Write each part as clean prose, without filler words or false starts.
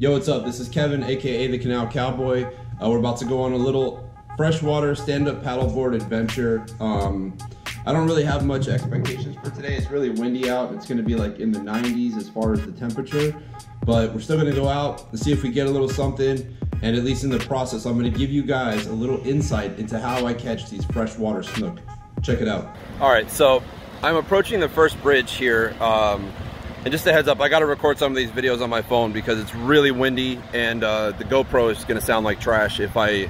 Yo, what's up? This is Kevin, aka the Canal Cowboy. We're about to go on a little freshwater stand-up paddleboard adventure. I don't really have much expectations for today. It's really windy out. It's gonna be like in the 90s as far as the temperature, but we're still gonna go out and see if we get a little something. And at least in the process, I'm gonna give you guys a little insight into how I catch these freshwater snook. Check it out. All right, so I'm approaching the first bridge here. And just a heads up, I gotta record some of these videos on my phone because it's really windy, and the GoPro is gonna sound like trash if I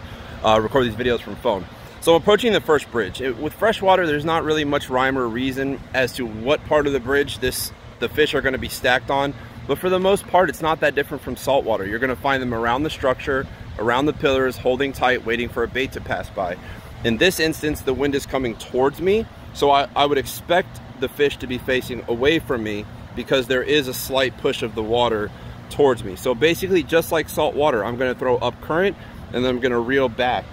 record these videos from phone. So approaching the first bridge. With freshwater, there's not really much rhyme or reason as to what part of the bridge the fish are gonna be stacked on. But for the most part, it's not that different from saltwater. You're gonna find them around the structure, around the pillars, holding tight, waiting for a bait to pass by. In this instance, the wind is coming towards me, so I would expect the fish to be facing away from me because there is a slight push of the water towards me. So basically, just like salt water, I'm gonna throw up current and then I'm gonna reel back.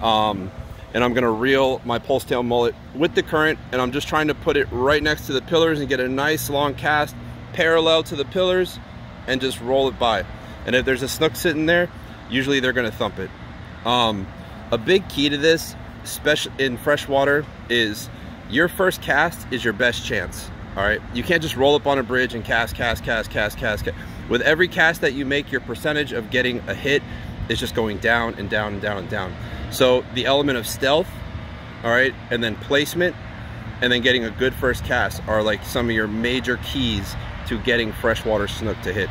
And I'm gonna reel my pulse tail mullet with the current, and I'm just trying to put it right next to the pillars and get a nice long cast parallel to the pillars and just roll it by. And if there's a snook sitting there, usually they're gonna thump it. A big key to this, especially in freshwater, is your first cast is your best chance. All right, you can't just roll up on a bridge and cast. With every cast that you make, your percentage of getting a hit is just going down and down and down and down. So the element of stealth, all right, and then placement, and then getting a good first cast are like some of your major keys to getting freshwater snook to hit.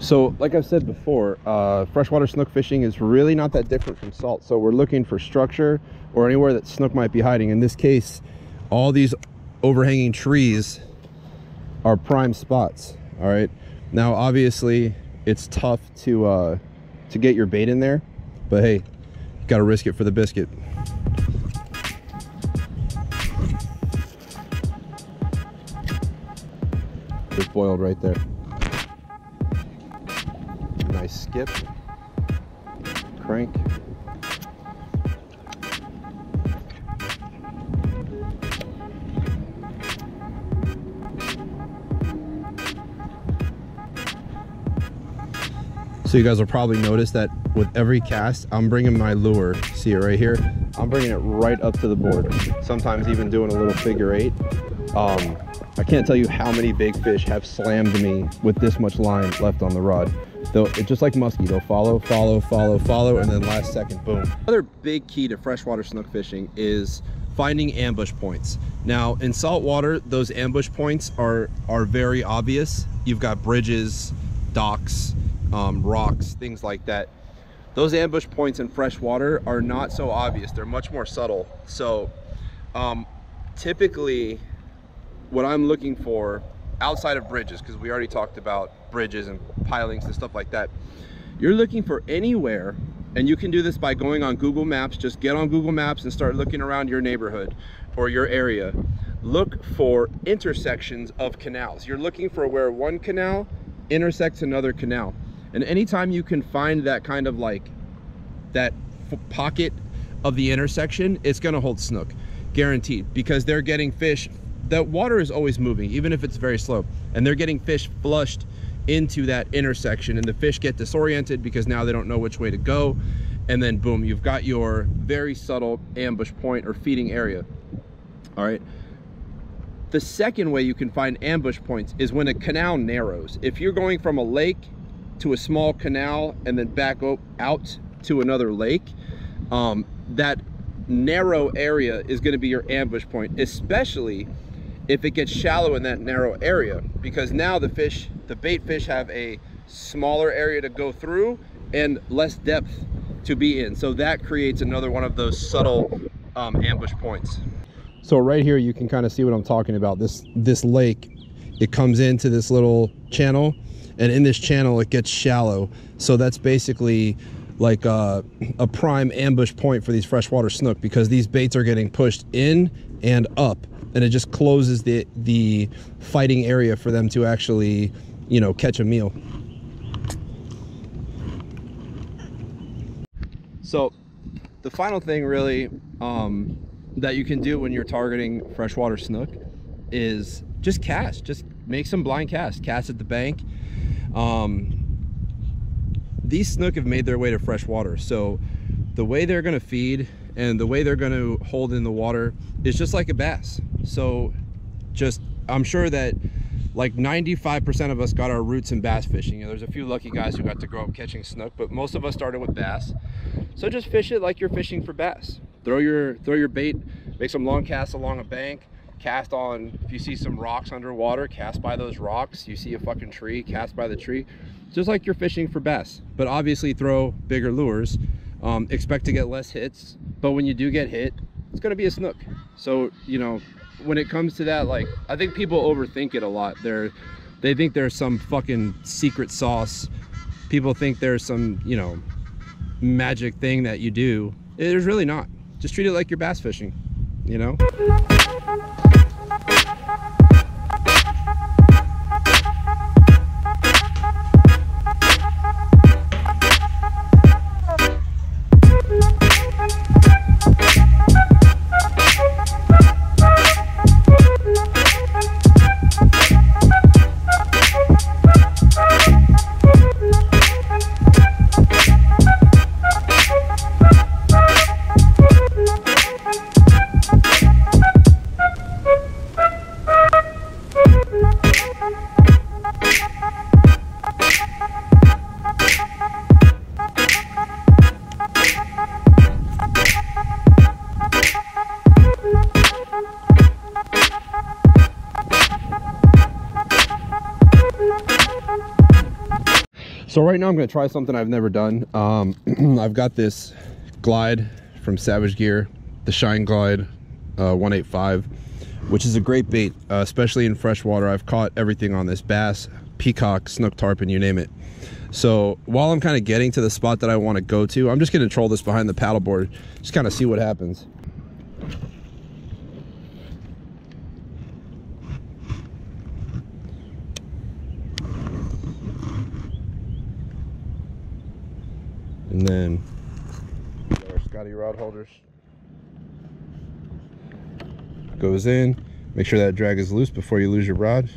So like I've said before, freshwater snook fishing is really not that different from salt. So we're looking for structure or anywhere that snook might be hiding. In this case, all these overhanging trees are prime spots, all right? Now, obviously, it's tough to get your bait in there, but hey, you gotta risk it for the biscuit. Just boiled right there. Nice skip, crank. So you guys will probably notice that with every cast, I'm bringing my lure, see it right here? I'm bringing it right up to the board. Sometimes even doing a little figure eight. I can't tell you how many big fish have slammed me with this much line left on the rod. They'll, just like muskie, they'll follow, and then last second, boom. Another big key to freshwater snook fishing is finding ambush points. Now, in saltwater, those ambush points are very obvious. You've got bridges, docks, rocks, things like that. Those ambush points in freshwater are not so obvious. They're much more subtle. So typically, what I'm looking for outside of bridges, because we already talked about bridges and pilings and stuff like that, you're looking for anywhere, and you can do this by going on Google Maps. Just get on Google Maps and start looking around your neighborhood or your area. Look for intersections of canals. You're looking for where one canal intersects another canal, and anytime you can find that kind of like that pocket of the intersection, it's going to hold snook, guaranteed, because they're getting fish. That water is always moving, even if it's very slow, and they're getting fish flushed into that intersection, and the fish get disoriented because now they don't know which way to go, and then boom, you've got your very subtle ambush point or feeding area. All right, the second way you can find ambush points is when a canal narrows. If you're going from a lake to a small canal and then back out to another lake, that narrow area is going to be your ambush point, especially if it gets shallow in that narrow area, because now the bait fish have a smaller area to go through and less depth to be in. So that creates another one of those subtle ambush points. So right here, you can kind of see what I'm talking about. This lake, it comes into this little channel, and in this channel, it gets shallow. So that's basically like a prime ambush point for these freshwater snook, because these baits are getting pushed in and up, and it just closes the fighting area for them to actually, you know, catch a meal. So the final thing really that you can do when you're targeting freshwater snook is just cast. Just make some blind casts. Cast at the bank. These snook have made their way to fresh water, so the way they're going to feed and the way they're going to hold in the water is just like a bass. So just, I'm sure that like 95% of us got our roots in bass fishing. You know, there's a few lucky guys who got to grow up catching snook, but most of us started with bass. So just fish it like you're fishing for bass. Throw your bait, make some long casts along a bank, cast on, if you see some rocks underwater, cast by those rocks. You see a fucking tree, cast by the tree. Just like you're fishing for bass, but obviously throw bigger lures. Expect to get less hits, but when you do get hit, it's gonna be a snook. So, you know, when it comes to that, like, I think people overthink it a lot. They think there's some fucking secret sauce. People think there's some, you know, magic thing that you do. There's really not. Just treat it like you're bass fishing, you know? So right now I'm going to try something I've never done. I've got this glide from Savage Gear, the Shine Glide 185, which is a great bait, especially in freshwater. I've caught everything on this: bass, peacock, snook, tarpon, you name it. So while I'm kind of getting to the spot that I want to go to, I'm just going to troll this behind the paddleboard, just kind of see what happens. And then our Scotty rod holders goes in. Make sure that drag is loose before you lose your rod,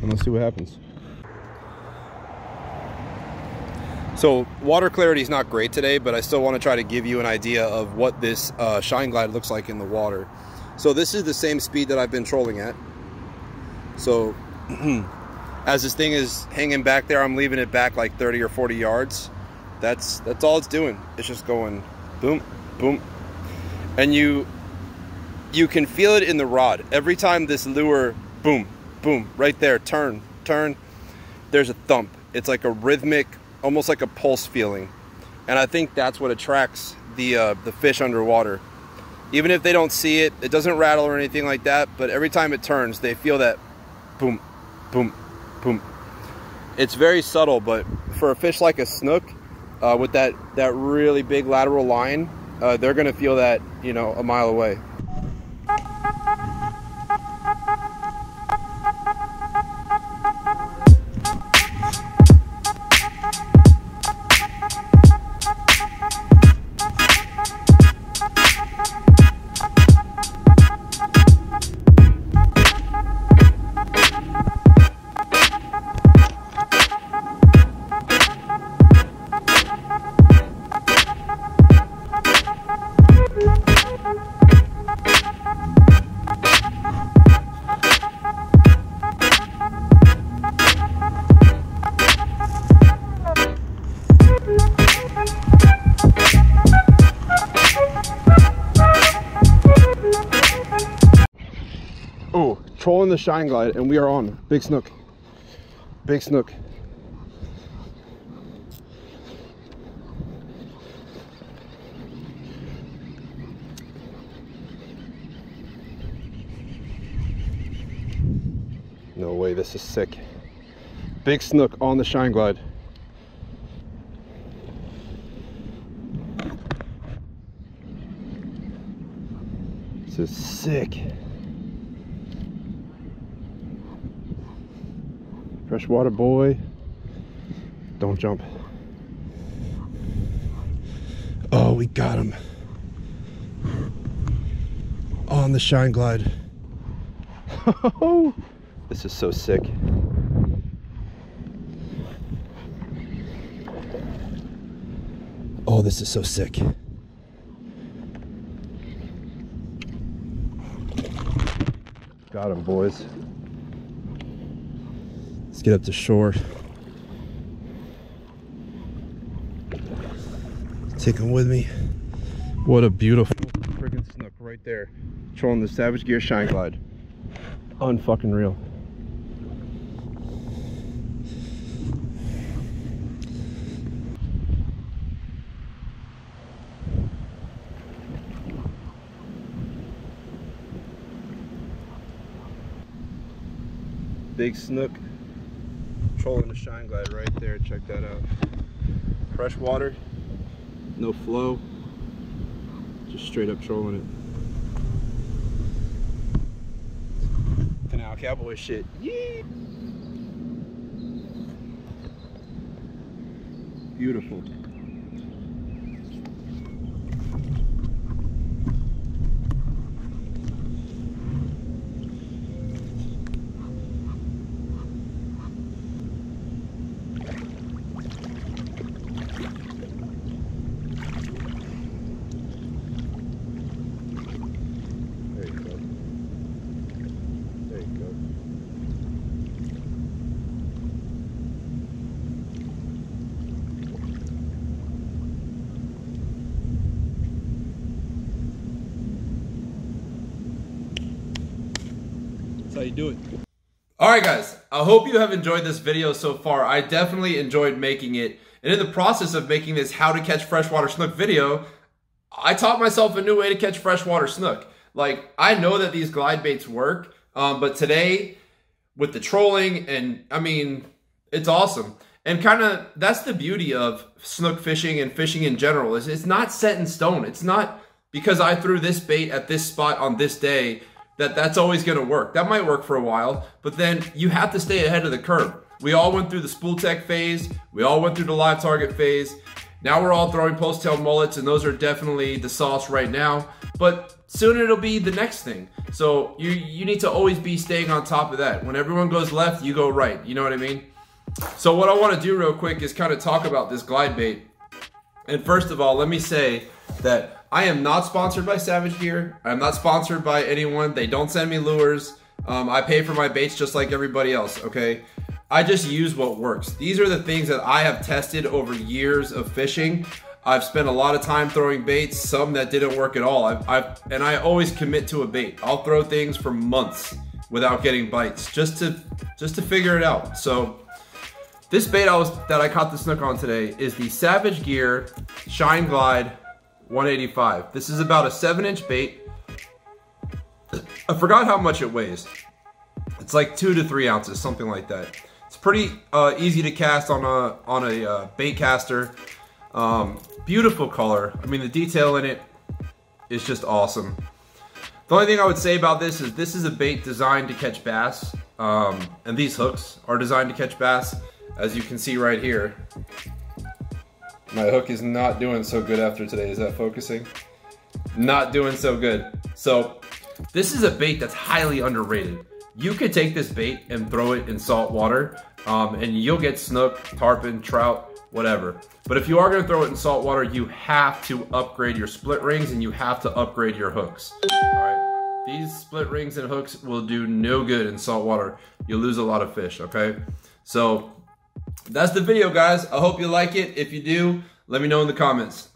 and let's see what happens. So water clarity is not great today, but I still want to try to give you an idea of what this Shine Glide looks like in the water. So this is the same speed that I've been trolling at. So as this thing is hanging back there, I'm leaving it back like 30 or 40 yards. That's all it's doing. It's just going boom, boom. And you can feel it in the rod. Every time this lure, boom, boom, right there, turn, turn, there's a thump. It's like a rhythmic, almost like a pulse feeling. And I think that's what attracts the fish underwater. Even if they don't see it, it doesn't rattle or anything like that, but every time it turns, they feel that boom, boom, boom. It's very subtle, but for a fish like a snook, with that really big lateral line, they're gonna feel that, you know, a mile away. trolling the Shine Glide, and we are on big snook. Big snook. No way, this is sick. Big snook on the Shine Glide. This is sick. Freshwater boy. Don't jump. Oh, we got him. On the Shine Glide. This is so sick. Oh, this is so sick. Got him, boys. Let's get up to shore. Take him with me. What a beautiful freaking snook right there. Trolling the Savage Gear Shine Glide. Unfucking real. Big snook trolling the Shine Glide right there. Check that out. Fresh water, no flow, just straight up trolling it. Canal Cowboy shit. Yee! Beautiful. How you do it. All right, guys, I hope you have enjoyed this video so far. I definitely enjoyed making it, and in the process of making this how to catch freshwater snook video, I taught myself a new way to catch freshwater snook. Like, I know that these glide baits work, but today with the trolling, and I mean, it's awesome. And kind of that's the beauty of snook fishing and fishing in general, is it's not set in stone. It's not because I threw this bait at this spot on this day that's always gonna work. That might work for a while, but then you have to stay ahead of the curve. We all went through the spool tech phase. We all went through the live target phase. Now we're all throwing post-tail mullets, and those are definitely the sauce right now, but soon it'll be the next thing. So you need to always be staying on top of that. When everyone goes left, you go right, you know what I mean? So what I wanna do real quick is kind of talk about this glide bait. And first of all, let me say that I am not sponsored by Savage Gear. I'm not sponsored by anyone. They don't send me lures. I pay for my baits just like everybody else, okay? I just use what works. These are the things that I have tested over years of fishing. I've spent a lot of time throwing baits, some that didn't work at all. And I always commit to a bait. I'll throw things for months without getting bites just to figure it out. So this bait that I caught the snook on today is the Savage Gear Shine Glide 185. This is about a 7-inch bait. I forgot how much it weighs. It's like 2 to 3 ounces, something like that. It's pretty easy to cast on a bait caster. Beautiful color. I mean, the detail in it is just awesome. The only thing I would say about this is a bait designed to catch bass, and these hooks are designed to catch bass, as you can see right here. My hook is not doing so good after today. Is that focusing? Not doing so good. So this is a bait that's highly underrated. You could take this bait and throw it in salt water, and you'll get snook, tarpon, trout, whatever. But if you are gonna throw it in salt water, you have to upgrade your split rings and you have to upgrade your hooks. All right, these split rings and hooks will do no good in salt water. You'll lose a lot of fish, okay? So that's the video, guys. I hope you like it. If you do, let me know in the comments.